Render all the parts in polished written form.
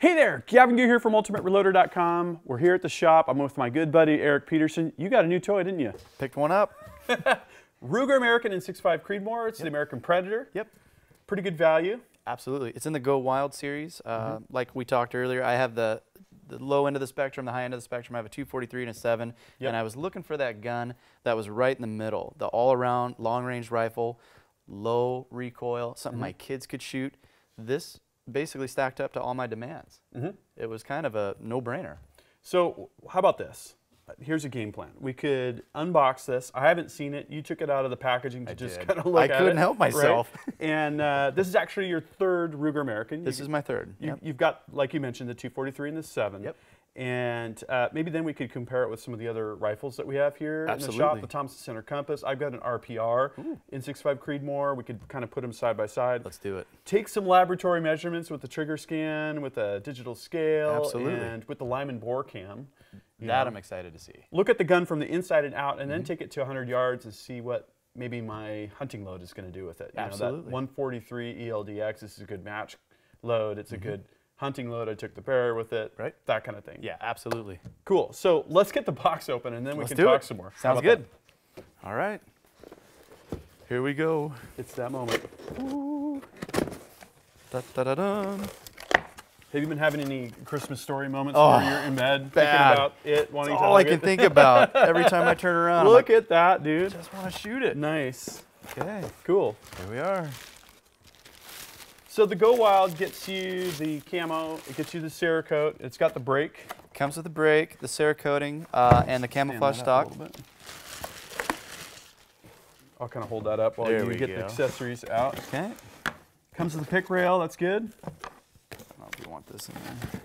Hey there, Gavin Gue here from UltimateReloader.com. We're here at the shop. I'm with my good buddy, Eric Peterson. You got a new toy, didn't you? Picked one up. Ruger American and 6.5 Creedmoor. It's the American Predator. Yep. Pretty good value. Absolutely. It's in the Go Wild series. Like we talked earlier, I have the low end of the spectrum, the high end of the spectrum. I have a 243 and a 7. Yep. And I was looking for that gun that was right in the middle, the all-around long-range rifle, low recoil, something my kids could shoot. This basically stacked up to all my demands. It was kind of a no-brainer. So how about this? Here's a game plan. We could unbox this. I haven't seen it. You took it out of the packaging to just kind of look at it. I couldn't help myself. Right? And this is actually your third Ruger American. This is my third. You've got, like you mentioned, the 243 and the 7. Yep. And maybe then we could compare it with some of the other rifles that we have here in the shop, the Thompson Center Compass. I've got an RPR in 6.5 Creedmoor. We could kind of put them side by side. Let's do it. Take some laboratory measurements with the TriggerScan, with a digital scale, and with the Lyman Bore cam. That I'm excited to see. Look at the gun from the inside and out, and then take it to 100 yards and see what maybe my hunting load is going to do with it. You know, that 143 ELDX, this is a good match load. It's a good hunting load. I took the barrier with it. Right. That kind of thing. Yeah, absolutely. Cool. So let's get the box open, and then we can talk some more. Sounds good. All right. Here we go. It's that moment. Ooh. Da, da, da, da. Have you been having any Christmas story moments where you're in bed thinking about it? Wanting to all I can think about every time I turn around. Look at that, dude. I just want to shoot it. Nice. Okay. Cool. Here we are. So the Go Wild gets you the camo. It gets you the Scirocco. It's got the brake. Comes with the brake, the Sciroccoing, and the camouflage stock. I'll kind of hold that up while you get the accessories out. Okay. Comes with the pick rail. That's good. You want this in there.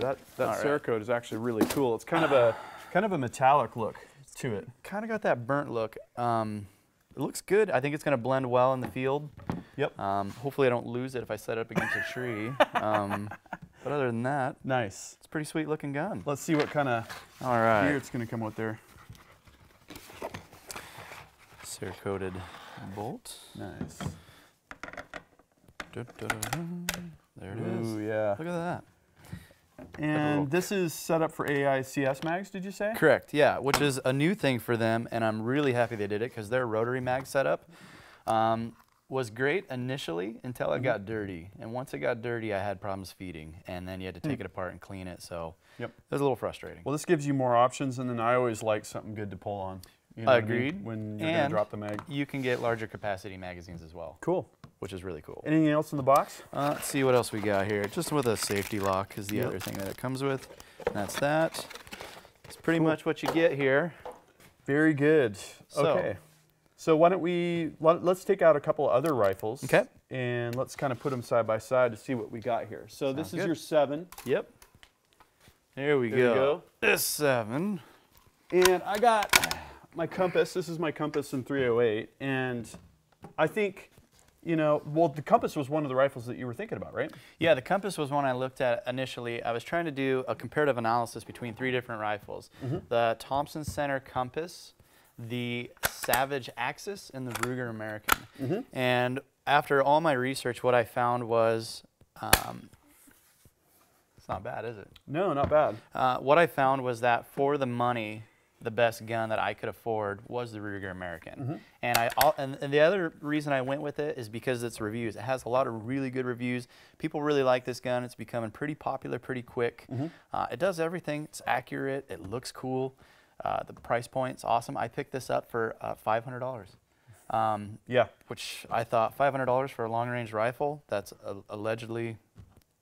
Yeah, that Scirocco is actually really cool. It's kind of a metallic look to it. Kind of got that burnt look. It looks good. I think it's going to blend well in the field. Yep. Hopefully I don't lose it if I set it up against a tree. But other than that, nice. It's a pretty sweet looking gun. Let's see what kind of gear it's going to come with there. Cerakoted bolt. Nice. There it is. Ooh, yeah. Look at that. And this is set up for AICS mags, did you say? Correct, yeah, which is a new thing for them, and I'm really happy they did it because their rotary mag setup was great initially until it got dirty. And once it got dirty, I had problems feeding, and then you had to take it apart and clean it, so it was a little frustrating. Well, this gives you more options, and then I always like something good to pull on. You know Agreed. What I mean? When you're going to drop the mag. You can get larger capacity magazines as well. Cool. Which is really cool. Anything else in the box? Let's see what else we got here. Just with a safety lock is the other thing that it comes with. And that's that. It's pretty much what you get here. Very good. So, okay. So why don't we, let's take out a couple other rifles. Okay. And let's kind of put them side by side to see what we got here. So this is your 7. Yep. There we go. This 7. And I got my compass. This is my compass in 308. And I think, you know, well, the Compass was one of the rifles that you were thinking about, right? Yeah, the Compass was one I looked at initially. I was trying to do a comparative analysis between 3 different rifles. The Thompson Center Compass, the Savage Axis, and the Ruger American. And after all my research, what I found was, it's not bad, is it? No, not bad. What I found was that for the money, the best gun that I could afford was the Ruger American. And the other reason I went with it is because it's reviews. It has a lot of really good reviews. People really like this gun. It's becoming pretty popular pretty quick. It does everything. It's accurate. It looks cool. The price point's awesome. I picked this up for $500. Which I thought $500 for a long-range rifle, that's allegedly...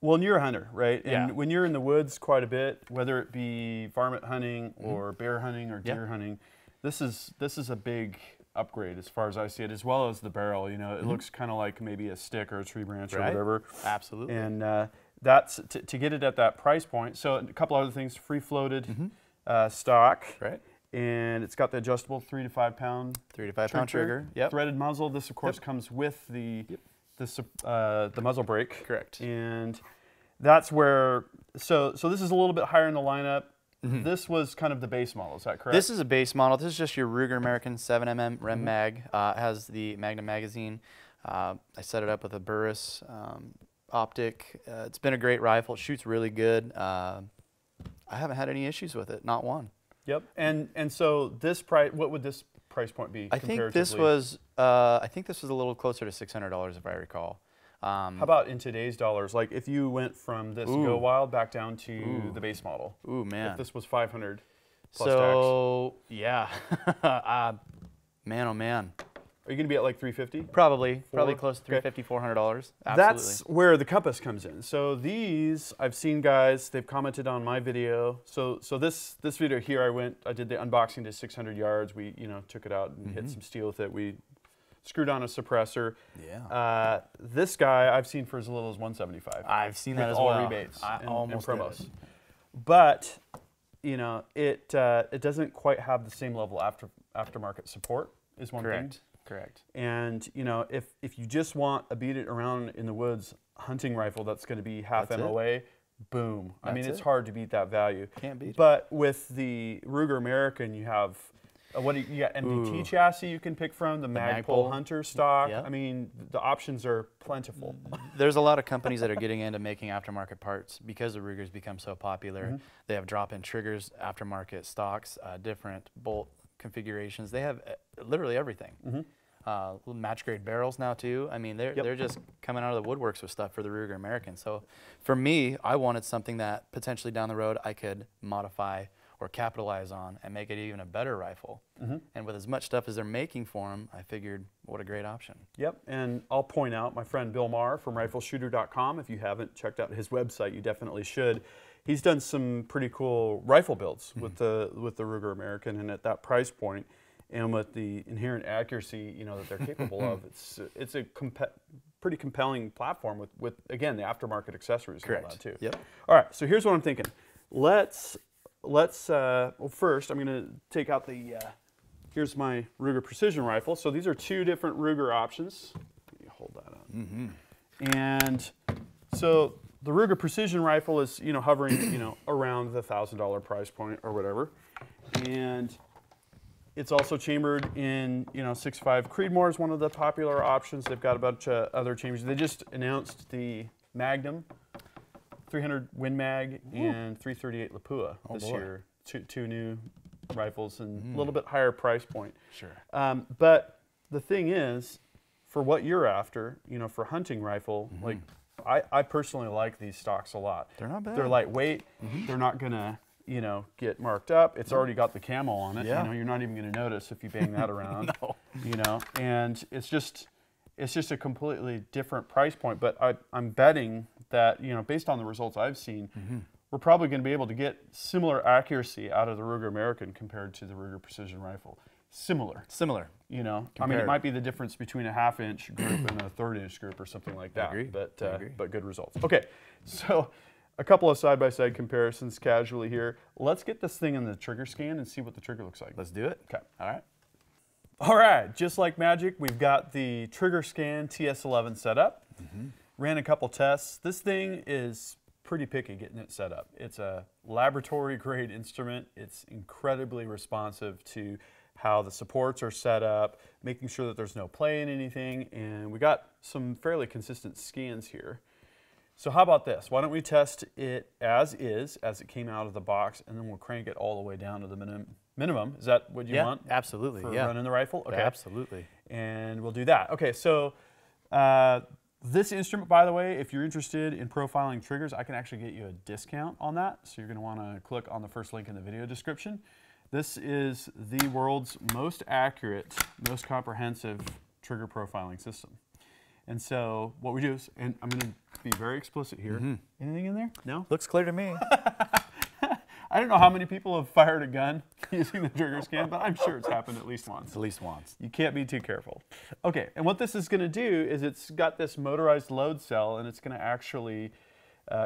Well, and you're a hunter, right? And when you're in the woods quite a bit, whether it be varmint hunting or bear hunting or deer hunting, this is a big upgrade as far as I see it, as well as the barrel. You know, it looks kind of like maybe a stick or a tree branch or whatever. Absolutely. And that's to get it at that price point. So a couple other things: free floated stock, right? And it's got the adjustable 3 to 5 pound trigger. Yep. Threaded muzzle. This, of course, comes with the. The muzzle brake. Correct. And that's where, so this is a little bit higher in the lineup. This was kind of the base model, is that correct? This is a base model. This is just your Ruger American 7mm Rem Mag. It has the Magnum magazine. I set it up with a Burris optic. It's been a great rifle. It shoots really good. I haven't had any issues with it, not one. Yep. And so this price, what would this price point be? I think this was a little closer to $600 if I recall. How about in today's dollars? Like if you went from this Go Wild back down to the base model. Ooh man. If this was $500 plus tax. So yeah. Man, oh man. Are you going to be at like $350? Probably. Probably close to $350, $400. Absolutely. That's where the compass comes in. So these, I've seen guys, they've commented on my video. So this video here, I did the unboxing to 600 yards. We, you know, took it out and hit some steel with it. We screwed on a suppressor. Yeah. This guy, I've seen for as little as $175. I've seen that as well. All rebates and promos. But, you know, it doesn't quite have the same level aftermarket support is one thing. Correct. And you know, if you just want a beat it around in the woods hunting rifle that's going to be half MOA, boom. I mean, it's hard to beat that value. Can't beat it. But with the Ruger American, you have you got MDT chassis you can pick from, the Magpul Hunter stock. Yep. I mean, the options are plentiful. There's a lot of companies that are getting into making aftermarket parts because the Ruger's become so popular. They have drop-in triggers, aftermarket stocks, different bolt configurations. They have literally everything. Match grade barrels now too. I mean, they're just coming out of the woodworks with stuff for the Ruger American. So for me, I wanted something that potentially down the road I could modify or capitalize on and make it even a better rifle. And with as much stuff as they're making for them, I figured what a great option. Yep, and I'll point out my friend Bill Maher from Rifleshooter.com. If you haven't checked out his website, you definitely should. He's done some pretty cool rifle builds with the Ruger American, and at that price point, and with the inherent accuracy that they're capable of, it's a pretty compelling platform with again the aftermarket accessories and all that too. Yep. All right, so here's what I'm thinking. Let's well first I'm gonna take out the here's my Ruger Precision Rifle. So these are two different Ruger options. Let me hold that up. And so the Ruger Precision Rifle is, hovering, around the $1,000 price point or whatever. And it's also chambered in, 6.5 Creedmoor is one of the popular options. They've got a bunch of other chambers. They just announced the Magnum, 300 Win Mag, and 338 Lapua this year. Two new rifles and a little bit higher price point. Sure. But the thing is, for what you're after, for hunting rifle, like, I personally like these stocks a lot. They're not bad. Ththey're lightweight. They're not gonna, get marked up. It's already got the camo on it. Yeah. You're not even gonna notice if you bang that around. No. And it's just a completely different price point. But I'm betting that based on the results I've seen, we're probably gonna be able to get similar accuracy out of the Ruger American compared to the Ruger Precision Rifle. Similar. Compared. I mean, it might be the difference between a half-inch group and a third-inch group or something like that. I agree. But good results. Okay, so a couple of side-by-side comparisons casually here. Let's get this thing in the trigger scan and see what the trigger looks like. Let's do it. Okay. All right. Just like magic, we've got the TriggerScan TS11 set up. Ran a couple tests. This thing is pretty picky getting it set up. It's a laboratory-grade instrument. It's incredibly responsive to how the supports are set up, making sure that there's no play in anything, and we got some fairly consistent scans here. So how about this? Why don't we test it as is, as it came out of the box, and then we'll crank it all the way down to the minimum. Is that what you want? Absolutely, for running the rifle? Okay. Yeah, absolutely. And we'll do that. Okay, so this instrument, by the way, if you're interested in profiling triggers, I can actually get you a discount on that. So you're gonna wanna click on the first link in the video description. This is the world's most accurate, most comprehensive trigger profiling system. And so what we do is, and I'm going to be very explicit here. Anything in there? No? Looks clear to me. I don't know how many people have fired a gun using the TriggerScan, but I'm sure it's happened at least once. At least once. You can't be too careful. Okay, and what this is going to do is it's got this motorized load cell, and it's going to actually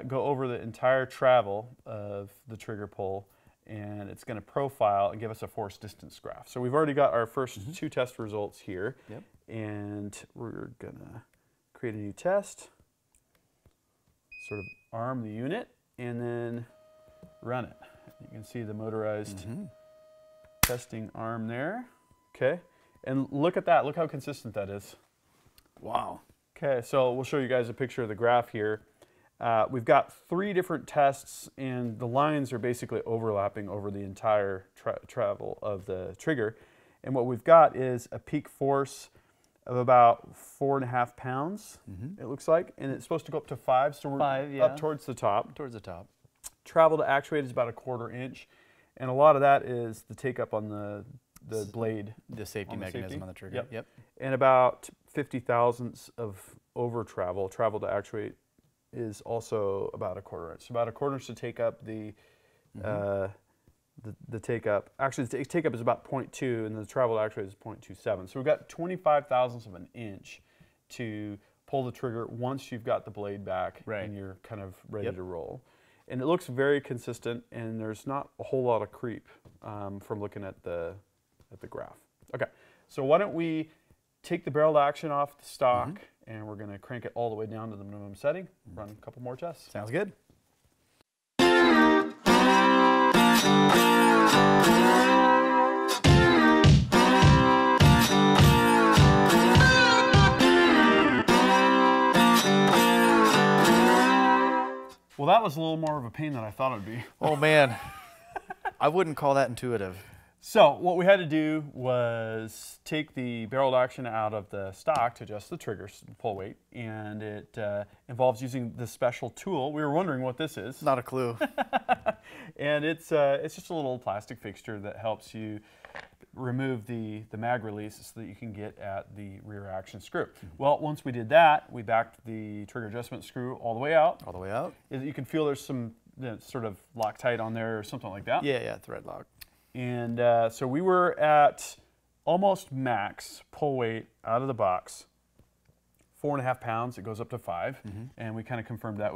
go over the entire travel of the trigger pull, and it's going to profile and give us a force distance graph. So we've already got our first two test results here. Yep. And we're going to create a new test, sort of arm the unit, and then run it. You can see the motorized testing arm there. Okay. And look at that. Look how consistent that is. Wow. Okay, so we'll show you guys a picture of the graph here. We've got three different tests, and the lines are basically overlapping over the entire travel of the trigger. And what we've got is a peak force of about 4.5 pounds, it looks like, and it's supposed to go up to 5, so we're up towards the top. Towards the top. Travel to actuate is about a 1/4 inch, and a lot of that is the take up on the blade. The safety mechanism on the trigger. Yep. And about 50 thousandths of over travel. Travel to actuate is also about a 1/4 inch. So about a 1/4 inch to take up the take up. Actually, the take up is about 0.2, and the travel to actuate is 0.27. So we've got 25 thousandths of an inch to pull the trigger once you've got the blade back and you're kind of ready to roll. And it looks very consistent, and there's not a whole lot of creep from looking at the graph. Okay, so why don't we take the barrel action off the stock, and we're gonna crank it all the way down to the minimum setting, run a couple more tests. Sounds good. Well, that was a little more of a pain than I thought it would be. Oh man, I wouldn't call that intuitive. So what we had to do was take the barreled action out of the stock to adjust the trigger pull weight, and it involves using this special tool. We were wondering what this is. Not a clue. And it's just a little plastic fixture that helps you remove the mag release so that you can get at the rear action screw. Well, once we did that, we backed the trigger adjustment screw all the way out. All the way out. You can feel there's some sort of Loctite on there or something like that. Yeah, thread lock. And so we were at almost max pull weight out of the box, 4.5 pounds. It goes up to 5, and we kind of confirmed that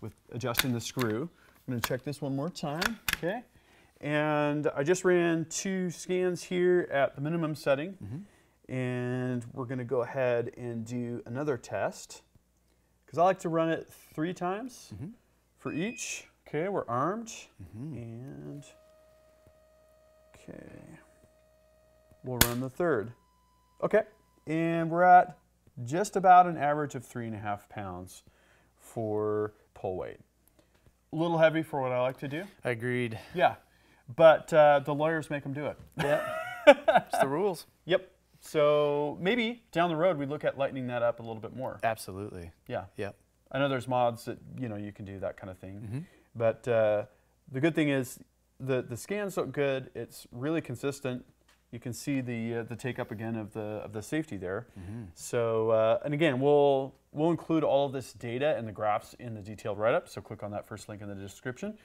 with adjusting the screw. I'm going to check this one more time, okay? And I just ran 2 scans here at the minimum setting, and we're going to go ahead and do another test because I like to run it 3 times for each. Okay, we're armed, and okay, we'll run the third. Okay, and we're at just about an average of 3.5 pounds for pull weight. A little heavy for what I like to do. Agreed. Yeah, but the lawyers make them do it. Yeah, it's the rules. Yep. So maybe down the road we look at lightening that up a little bit more. Absolutely. Yeah. Yep. I know there's mods that you can do that kind of thing. But the good thing is the scans look good. It's really consistent. You can see the take up again of the safety there. So and again, we'll include all of this data and the graphs in the detailed write up. So click on that first link in the description.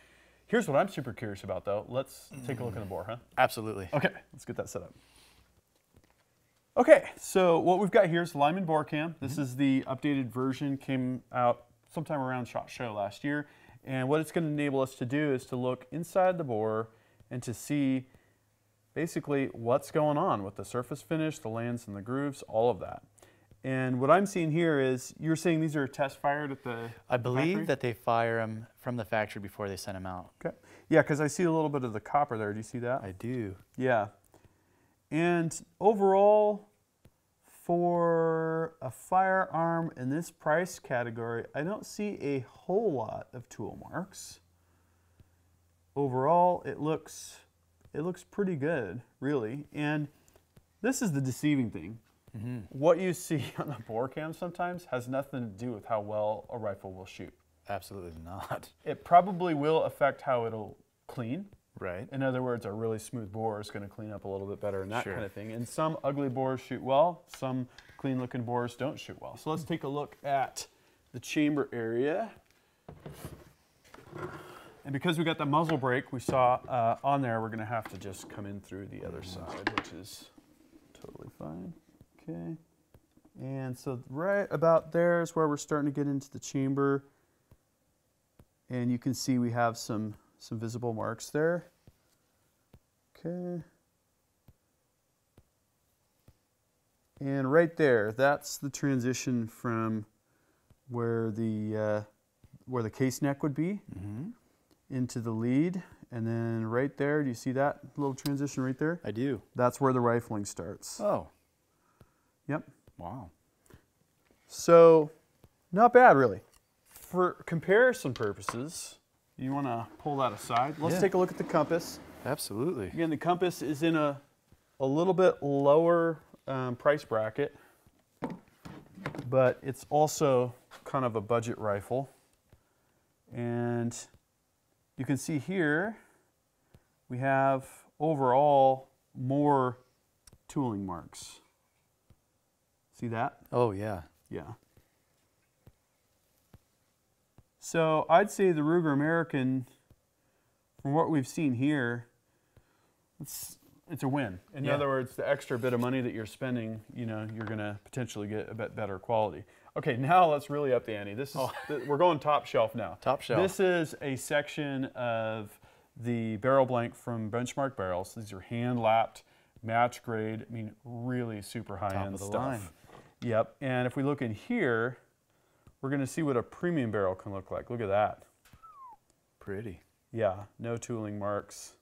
Here's what I'm super curious about though. Let's take a look at the bore, huh? Absolutely. Okay, let's get that set up. Okay, so what we've got here is the Lyman Bore cam. This is the updated version. Came out sometime around SHOT Show last year. And what it's going to enable us to do is to look inside the bore and to see basically what's going on with the surface finish, the lands and the grooves, all of that. And what I'm seeing here is, you're saying these are test fired at the I believe factory? That they fire them from the factory before they send them out. Okay. Yeah, because I see a little bit of the copper there. Do you see that? I do. Yeah. And overall, for a firearm in this price category, I don't see a whole lot of tool marks. Overall, it looks pretty good, really. And this is the deceiving thing. What you see on the bore cam sometimes has nothing to do with how well a rifle will shoot. Absolutely not. It probably will affect how it'll clean. Right. In other words, a really smooth bore is going to clean up a little bit better and that kind of thing. And some ugly bores shoot well, some clean looking bores don't shoot well. So let's take a look at the chamber area. And because we got the muzzle brake we saw on there, we're going to have to just come in through the other side, which is totally fine. Okay. And so right about there is where we're starting to get into the chamber. And you can see we have some visible marks there. Okay. And right there, that's the transition from where the case neck would be into the lead. And then right there, do you see that little transition right there? I do. That's where the rifling starts. Oh. Yep. Wow. So not bad, really. For comparison purposes, you want to pull that aside. Let's take a look at the Compass. Absolutely. Again, the Compass is in a little bit lower price bracket, but it's also kind of a budget rifle. And you can see here, we have overall more tooling marks. See that? Oh, yeah. Yeah. So I'd say the Ruger American, from what we've seen here, it's a win. In other words, the extra bit of money that you're spending, you know, you're going to potentially get a bit better quality. Okay, now let's really up the ante. This is we're going top shelf now. Top shelf. This is a section of the barrel blank from Benchmark Barrels. These are hand lapped, match grade. I mean, really super high end stuff. Top of the line. Yep. And if we look in here, we're going to see what a premium barrel can look like. Look at that. Pretty. Yeah, no tooling marks,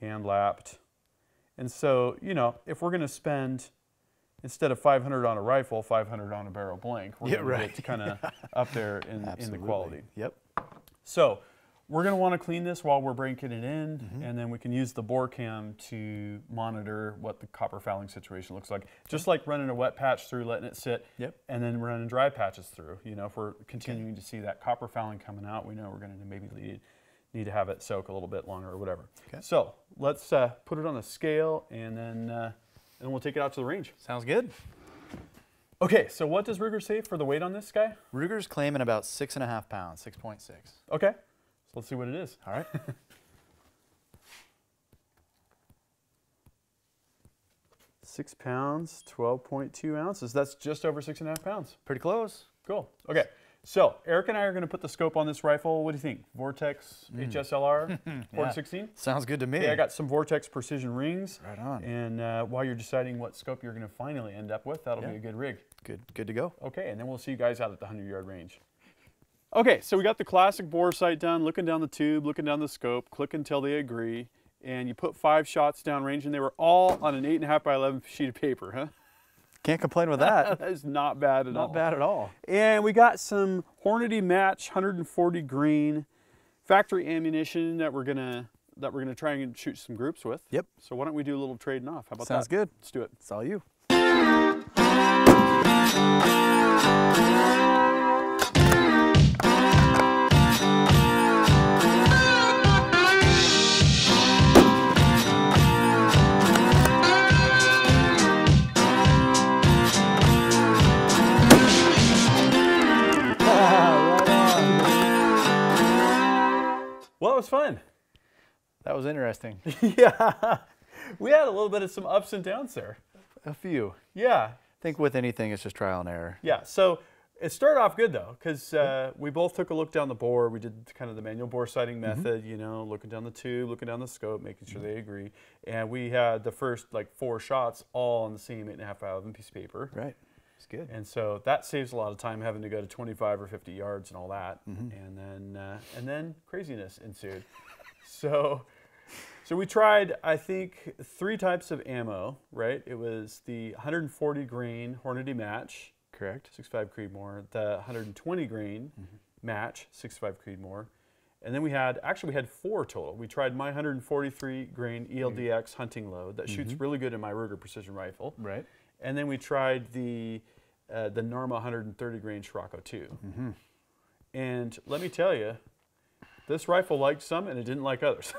hand lapped. And so, you know, if we're going to spend, instead of $500 on a rifle, $500 on a barrel blank, we're going to get kind of up there in the quality. Yep. So we're going to want to clean this while we're breaking it in, and then we can use the bore cam to monitor what the copper fouling situation looks like. Just like running a wet patch through, letting it sit, and then running dry patches through. You know, if we're continuing to see that copper fouling coming out, we know we're going to maybe need to have it soak a little bit longer or whatever. Okay. So let's put it on a scale, and then we'll take it out to the range. Sounds good. Okay, so what does Ruger say for the weight on this guy? Ruger's claiming about 6.5 pounds, 6.6. Okay. So let's see what it is. All right. Six pounds, 12.2 ounces. That's just over 6.5 pounds. Pretty close. Cool. Okay. So Eric and I are going to put the scope on this rifle. What do you think? Vortex, HSLR, 4-16? Sounds good to me. Yeah, I got some Vortex precision rings. Right on. And while you're deciding what scope you're going to finally end up with, that'll be a good rig. Good to go. Okay, and then we'll see you guys out at the 100-yard range. Okay, so we got the classic bore sight done, looking down the tube, looking down the scope, click until they agree, and you put 5 shots down range, and they were all on an 8.5 by 11 sheet of paper, huh? Can't complain with that. That is not bad at all. Not bad at all. And we got some Hornady Match 140 grain factory ammunition that we're gonna try and shoot some groups with. Yep. So why don't we do a little trading off? How about that? Sounds good. Let's do it. It's all you. Well, it was fun. That was interesting. Yeah. We had a little bit of some ups and downs there. A few. Yeah. I think with anything, it's just trial and error. Yeah. So it started off good, though, because we both took a look down the bore. We did kind of the manual bore sighting method, you know, looking down the tube, looking down the scope, making sure they agree. And we had the first, like, 4 shots all on the same 8.5 by 11 piece of paper. Right. It's good. And so that saves a lot of time having to go to 25 or 50 yards and all that. And then craziness ensued. So we tried, I think, 3 types of ammo, right? It was the 140 grain Hornady Match. Correct. 6.5 Creedmoor. The 120 grain Match, 6.5 Creedmoor. And then we had, actually we had 4 total. We tried my 143 grain ELDX hunting load that shoots really good in my Ruger precision rifle. Right. And then we tried the Norma 130 grain Scirocco II. And let me tell you, this rifle liked some and it didn't like others.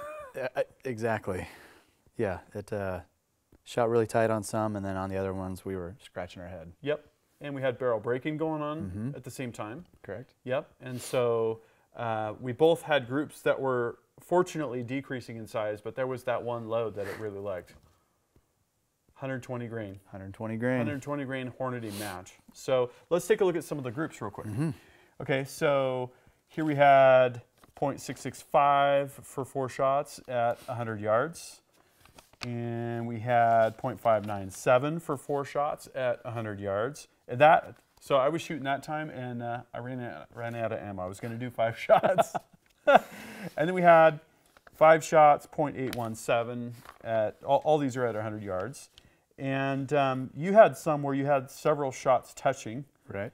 Exactly. Yeah, it shot really tight on some, and then on the other ones we were scratching our head. Yep, and we had barrel breaking going on at the same time. Correct. Yep, and so we both had groups that were fortunately decreasing in size, but there was that one load that it really liked. 120 grain Hornady Match. So let's take a look at some of the groups real quick. Okay, so here we had .665 for 4 shots at 100 yards. And we had .597 for 4 shots at 100 yards. And that, so I was shooting that time and I ran out of ammo. I was gonna do 5 shots. And then we had 5 shots, .817 at, all these are at 100 yards. And you had some where you had several shots touching. Right.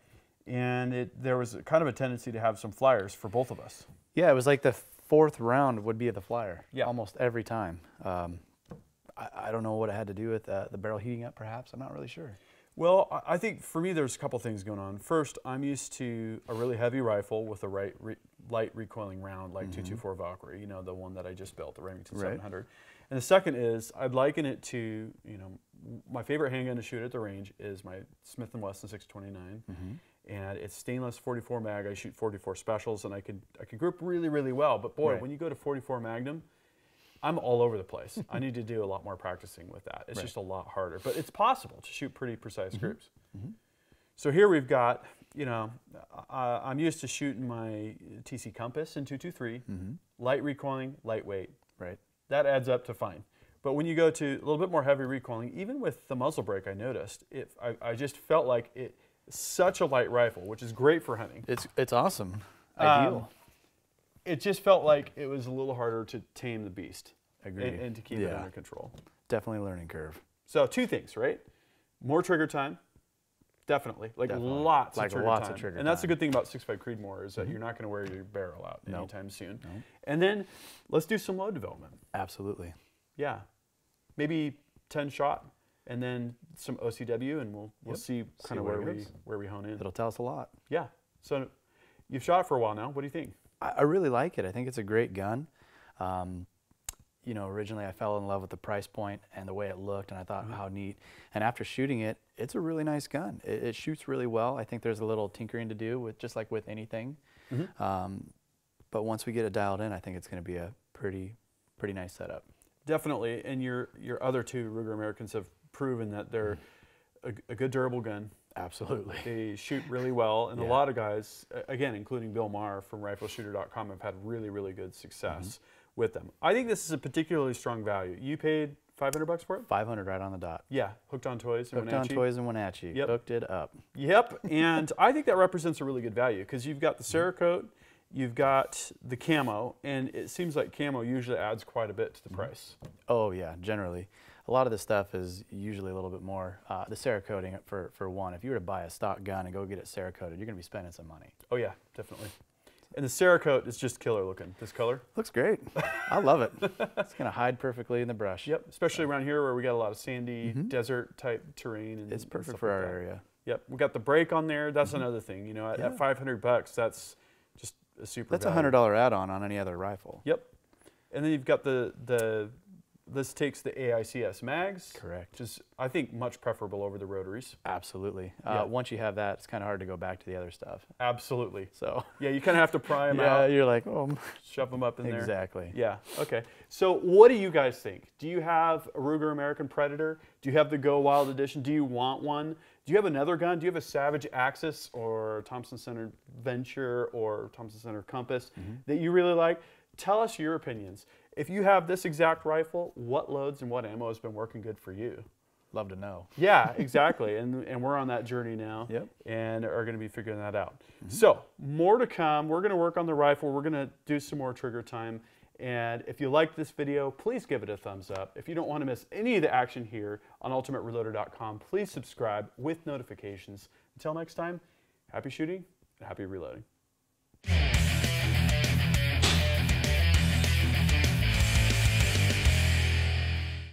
and there was kind of a tendency to have some flyers for both of us. Yeah, it was like the fourth round would be the flyer, yeah, almost every time. I don't know what it had to do with the barrel heating up, perhaps. I'm not really sure. Well, I think for me, there's a couple things going on. First, I'm used to a really heavy rifle with a light recoiling round, like 224 Valkyrie, you know, the one that I just built, the Remington 700. And the second is, I'd liken it to, you know, my favorite handgun to shoot at the range is my Smith & Wesson 629, and it's stainless 44 mag. I shoot 44 specials, and I can grip really, really well. But boy, when you go to 44 Magnum, I'm all over the place. I need to do a lot more practicing with that. It's just a lot harder, but it's possible to shoot pretty precise groups. So here we've got, you know, I'm used to shooting my TC Compass in 223, light recoiling, lightweight. Right. That adds up to fine. But when you go to a little bit more heavy recoiling, even with the muzzle brake, I noticed, I just felt like it, such a light rifle, which is great for hunting. It's awesome, ideal. It just felt like it was a little harder to tame the beast and to keep it under control. Definitely a learning curve. So two things, right? More trigger time, definitely. Like lots of trigger time. And that's the good thing about 6.5 Creedmoor is that you're not gonna wear your barrel out anytime soon. Nope. And then let's do some load development. Absolutely. Yeah, maybe 10 shot and then some OCW, and we'll see kind of where we hone in. It'll tell us a lot. Yeah, so you've shot it for a while now. What do you think? I really like it. I think it's a great gun. You know, originally I fell in love with the price point and the way it looked, and I thought, how neat. And after shooting it, it's a really nice gun. It shoots really well. I think there's a little tinkering to do, with just like with anything. But once we get it dialed in, I think it's going to be a pretty nice setup. Definitely. And your other two Ruger Americans have proven that they're a good durable gun. Absolutely. They shoot really well, and a lot of guys, again, including Bill Maher from Rifleshooter.com, have had really, really good success with them. I think this is a particularly strong value. You paid $500 for it? 500 right on the dot. Yeah, hooked on toys and Wenatchee. Hooked on toys and Wenatchee. Yep. Hooked it up. Yep, and I think that represents a really good value, because you've got the Scirocco, you've got the camo, and it seems like camo usually adds quite a bit to the price. Oh yeah, generally. A lot of this stuff is usually a little bit more. The Cerakoting, for one, if you were to buy a stock gun and go get it Cerakoted, you're gonna be spending some money. Oh yeah, definitely. And the Cerakote is just killer looking. This color? Looks great. I love it. It's gonna hide perfectly in the brush. Yep, especially around here where we got a lot of sandy, desert type terrain. And it's perfect for our area. Yep, we got the brake on there. That's another thing. You know, at $500, that's just a super value. That's $100 add-on on any other rifle. Yep. And then you've got the this takes the AICS mags, correct, which is, I think, much preferable over the rotaries. Absolutely. Once you have that, it's kind of hard to go back to the other stuff. Absolutely. So yeah, you kind of have to pry them out. Yeah, you're like, oh, shove them up in there. Exactly. Yeah. Okay. So what do you guys think? Do you have a Ruger American Predator? Do you have the Go Wild Edition? Do you want one? Do you have another gun? Do you have a Savage Axis or Thompson Center Venture or Thompson Center Compass that you really like? Tell us your opinions. If you have this exact rifle, what loads and what ammo has been working good for you? Love to know. Yeah, exactly. and we're on that journey now and are going to be figuring that out. So more to come. We're going to work on the rifle. We're going to do some more trigger time. And if you liked this video, please give it a thumbs up. If you don't want to miss any of the action here on ultimatereloader.com, please subscribe with notifications. Until next time, happy shooting and happy reloading.